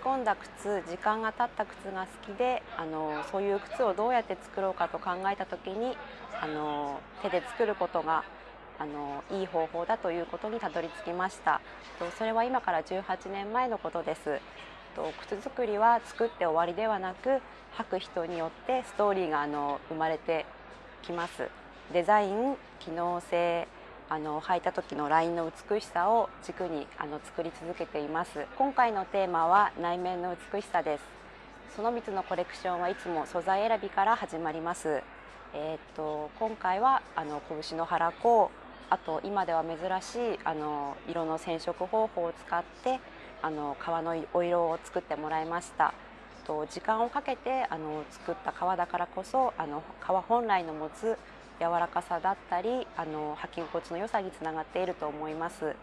込んだ靴、時間が経った靴が好きで、そういう靴をどうやって作ろうかと考えた時に手で作ることがいい方法だということにたどり着きました。それは今から18年前のことです。靴作りは作って終わりではなく、履く人によってストーリーが生まれてきます。デザイン、機能性、履いた時のラインの美しさを軸に作り続けています。今回のテーマは内面の美しさです。その3つのコレクションはいつも素材選びから始まります。今回は拳の原香、あと今では珍しい色の染色方法を使って革のお色を作ってもらいました。時間をかけて作った革だからこそ革本来の持つ柔らかさだったり履き心地の良さにつながっていると思います。